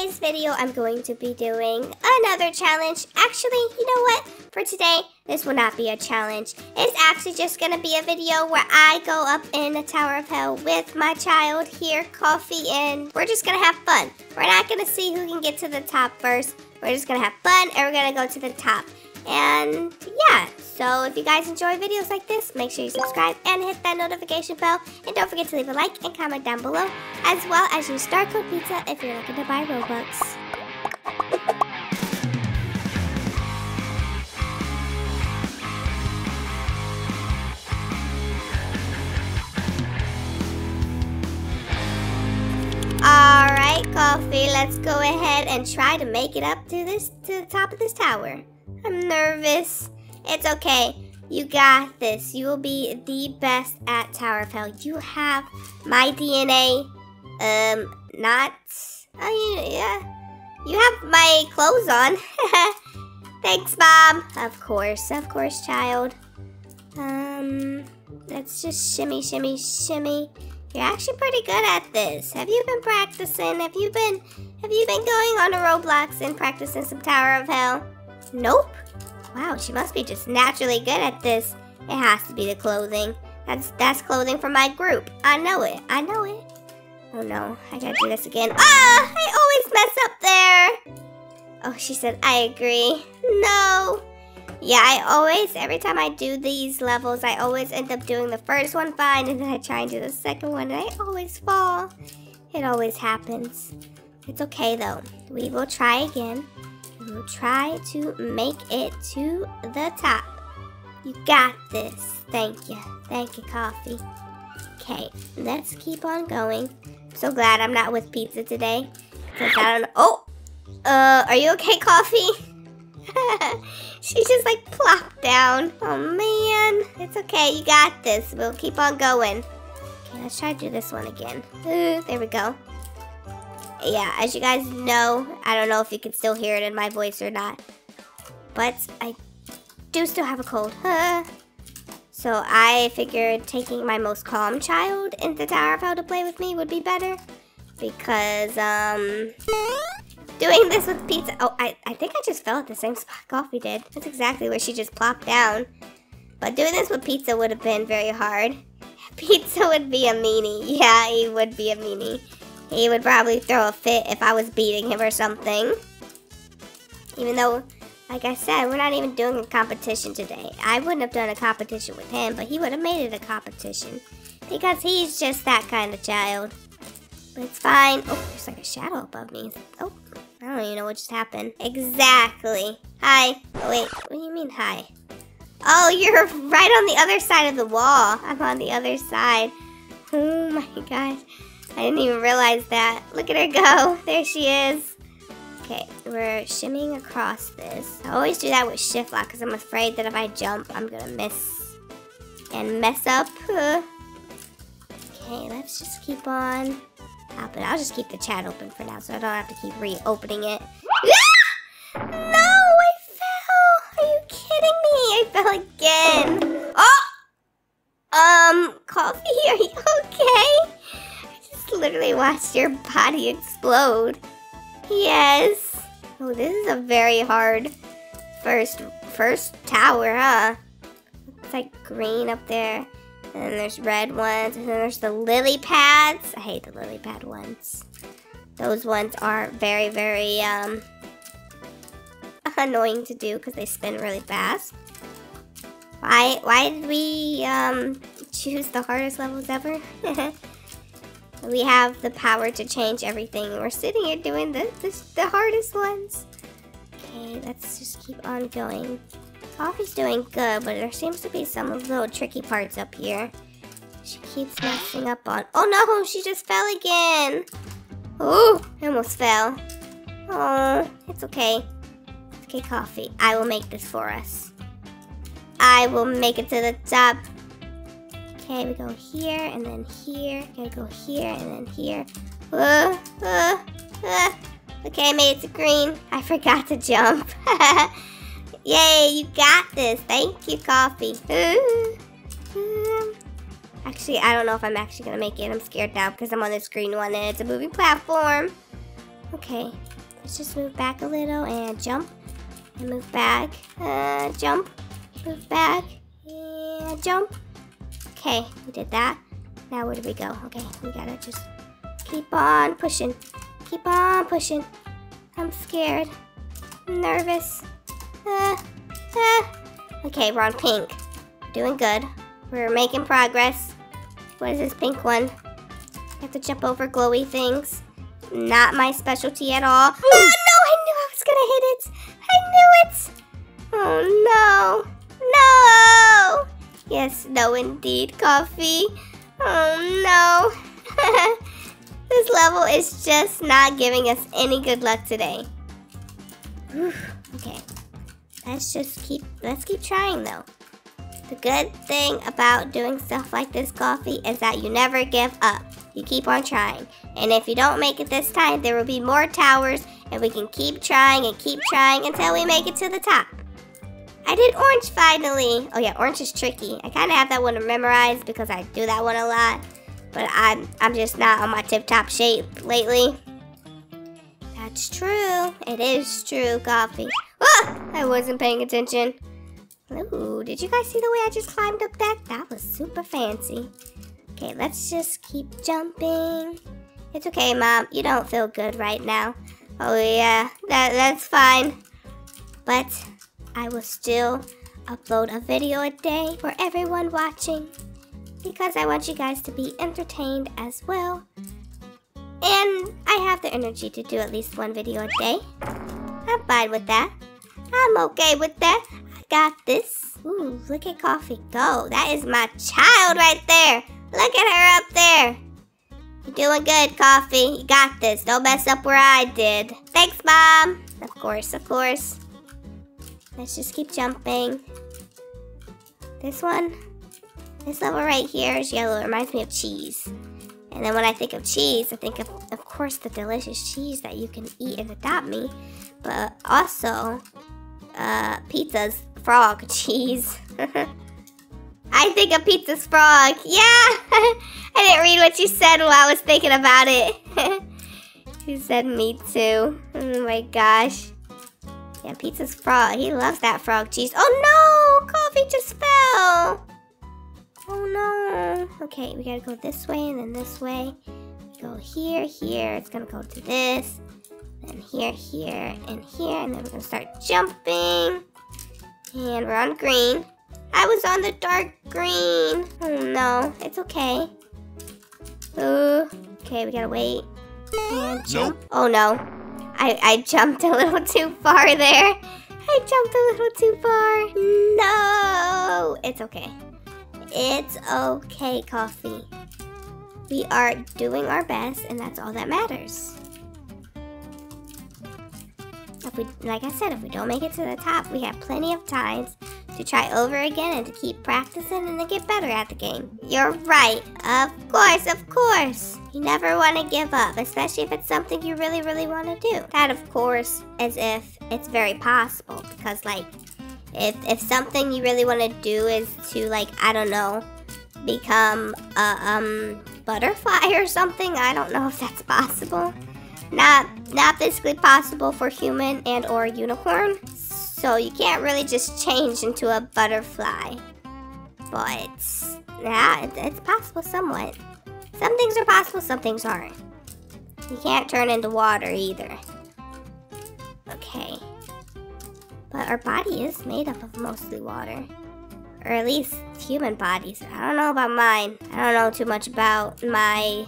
today's video, I'm going to be doing another challenge. Actually, you know what? For today, this will not be a challenge. It's actually just going to be a video where I go up in the Tower of Hell with my child here, Coffee, and we're just going to have fun. We're not going to see who can get to the top first. We're just going to have fun, and we're going to go to the top. And yeah, so if you guys enjoy videos like this, make sure you subscribe and hit that notification bell. And don't forget to leave a like and comment down below, as well as use StarCode Pizza if you're looking to buy Robux. Alright, Coffee, let's go ahead and try to make it up to the top of this tower. I'm nervous. It's okay. You got this. You will be the best at Tower of Hell. You have my DNA. You have my clothes on. Thanks, Mom. Of course, child. Let's just shimmy, shimmy, shimmy. You're actually pretty good at this. Have you been practicing? Have you been going on to Roblox and practicing some Tower of Hell? Nope. Wow, she must be just naturally good at this. It has to be the clothing. That's clothing from my group. I know it. I know it. Oh no, I gotta do this again. Ah, I always mess up there. Oh, she said, I agree. No. Yeah, every time I do these levels, I always end up doing the first one fine, and then I try and do the second one, and I always fall. It always happens. It's okay though. We will try again. We'll try to make it to the top. You got this. Thank you. Thank you, Coffee. Okay, let's keep on going. I'm so glad I'm not with Pizza today. Because I don't know. Oh! Are you okay, Coffee? She just like plopped down. Oh, man. It's okay. You got this. We'll keep on going. Okay, let's try to do this one again. There we go. Yeah, as you guys know, I don't know if you can still hear it in my voice or not, but I do still have a cold. So I figured taking my most calm child into Tower of Hell to play with me would be better, because doing this with Pizza... Oh, I think I just fell at the same spot Coffee did. That's exactly where she just plopped down. But doing this with Pizza would have been very hard. Pizza would be a meanie. Yeah, he would be a meanie. He would probably throw a fit if I was beating him or something. Even though, like I said, we're not even doing a competition today. I wouldn't have done a competition with him, but he would have made it a competition. Because he's just that kind of child. But it's fine. Oh, there's like a shadow above me. Oh, I don't even know what just happened. Exactly. Hi. Oh, wait, what do you mean hi? Oh, you're right on the other side of the wall. I'm on the other side. Oh my gosh. I didn't even realize that. Look at her go. There she is. Okay, we're shimmying across this. I always do that with shift lock because I'm afraid that if I jump, I'm going to miss and mess up. Okay, let's just keep on hopping. I'll just keep the chat open for now so I don't have to keep reopening it. Ah! No, I fell. Are you kidding me? I fell again. Oh! Coffee, are you okay? Literally watched your body explode. Yes. Oh, this is a very hard first tower, huh? It's like green up there. And then there's red ones. And then there's the lily pads. I hate the lily pad ones. Those ones are very, very annoying to do because they spin really fast. Why did we choose the hardest levels ever? We have the power to change everything. We're sitting here doing the hardest ones. Okay, let's just keep on going. Coffee's doing good, but there seems to be some little tricky parts up here. She keeps messing up on... Oh no, she just fell again. Oh, I almost fell. Oh, it's okay. It's okay, Coffee. I will make this for us. I will make it to the top. Okay, we go here, and then here, gotta go here, and then here. Okay, I made it to green. I forgot to jump. Yay, you got this. Thank you, Coffee. Actually, I don't know if I'm actually gonna make it. I'm scared now because I'm on this green one, and it's a moving platform. Okay, let's just move back a little and jump. And move back, jump, move back, and jump. Okay, we did that. Now where do we go? Okay, we gotta just keep on pushing. Keep on pushing. I'm scared. I'm nervous. Okay, we're on pink. Doing good. We're making progress. What is this pink one? I have to jump over glowy things. Not my specialty at all. Oh no, I knew I was gonna hit it. I knew it. Oh no. No. Yes, no indeed, coffee. Oh no. This level is just not giving us any good luck today. Whew. Okay. Let's keep trying though. The good thing about doing stuff like this, Coffee, is that you never give up. You keep on trying. And if you don't make it this time, there will be more towers, and we can keep trying until we make it to the top. I did orange finally. Oh yeah, orange is tricky. I kind of have that one memorized because I do that one a lot. But I'm just not on my tip-top shape lately. That's true. It is true, Coffee. Ah! I wasn't paying attention. Ooh, did you guys see the way I just climbed up that? That was super fancy. Okay, let's just keep jumping. It's okay, Mom. You don't feel good right now. Oh, yeah. That's fine. But I will still upload a video a day for everyone watching, because I want you guys to be entertained as well. And I have the energy to do at least one video a day. I'm fine with that. I'm okay with that. Got this. Ooh, look at Coffee go. That is my child right there. Look at her up there. You're doing good, Coffee. You got this. Don't mess up where I did. Thanks, Mom. Of course, of course. Let's just keep jumping. This one, this level right here is yellow. It reminds me of cheese. And then when I think of cheese, I think of course, the delicious cheese that you can eat in Adopt Me. But also, pizza's frog cheese. I think a pizza's frog. Yeah. I didn't read what you said while I was thinking about it. You said me too. Oh my gosh. Yeah, pizza's frog. He loves that frog cheese. Oh no, Coffee just fell. Oh no. Okay, we gotta go this way and then this way. Go here, here. It's gonna go to this. And here, here, and here. And then we're gonna start jumping. And we're on green. I was on the dark green. Oh no, it's okay. Ooh, okay, we gotta wait. And jump. Nope. Oh no, I jumped a little too far there. I jumped a little too far. No, it's okay. It's okay, Coffee. We are doing our best, and that's all that matters. Like I said, if we don't make it to the top, we have plenty of times to try over again and to keep practicing and to get better at the game. You're right. Of course, of course. You never want to give up, especially if it's something you really, really want to do. That, of course, is if it's very possible, because, like, if something you really want to do is to, like, I don't know, become a butterfly or something, I don't know if that's possible. Not physically possible for human and or unicorn. So you can't really just change into a butterfly. But yeah, it's possible somewhat. Some things are possible, some things aren't. You can't turn into water either. Okay. But our body is made up of mostly water. Or at least human bodies. I don't know about mine. I don't know too much about my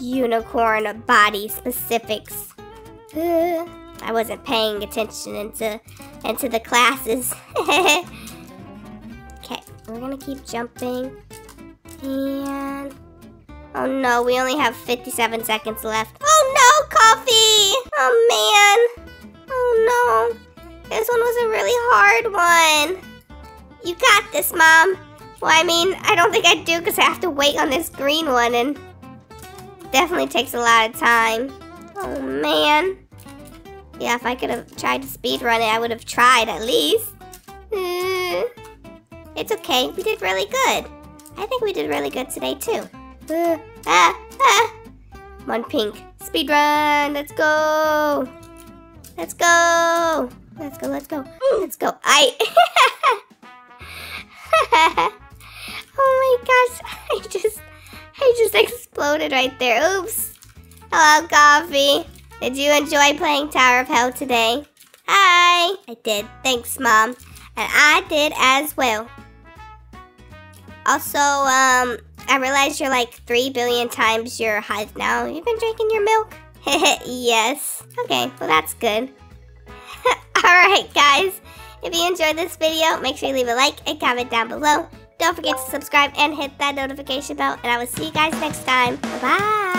unicorn body specifics. I wasn't paying attention into the classes. Okay, we're gonna keep jumping. And oh no, we only have 57 seconds left. Oh no, Coffee! Oh man! Oh no! This one was a really hard one. You got this, Mom. Well, I mean, I don't think I do because I have to wait on this green one, and definitely takes a lot of time. Oh man. Yeah, if I could have tried to speedrun it, I would have tried at least. It's okay. We did really good. I think we did really good today too. One pink. Speedrun! Let's go! Let's go! Let's go, let's go. Let's go. I oh my gosh. I just exploded right there. Oops. Hello, Coffee. Did you enjoy playing Tower of Hell today? Hi. I did. Thanks, Mom. And I did as well. Also, I realize you're like 3 billion times your height now. You've been drinking your milk? Yes. Okay, well that's good. Alright guys, if you enjoyed this video, make sure you leave a like and comment down below. Don't forget to subscribe and hit that notification bell, and I will see you guys next time. Bye-bye.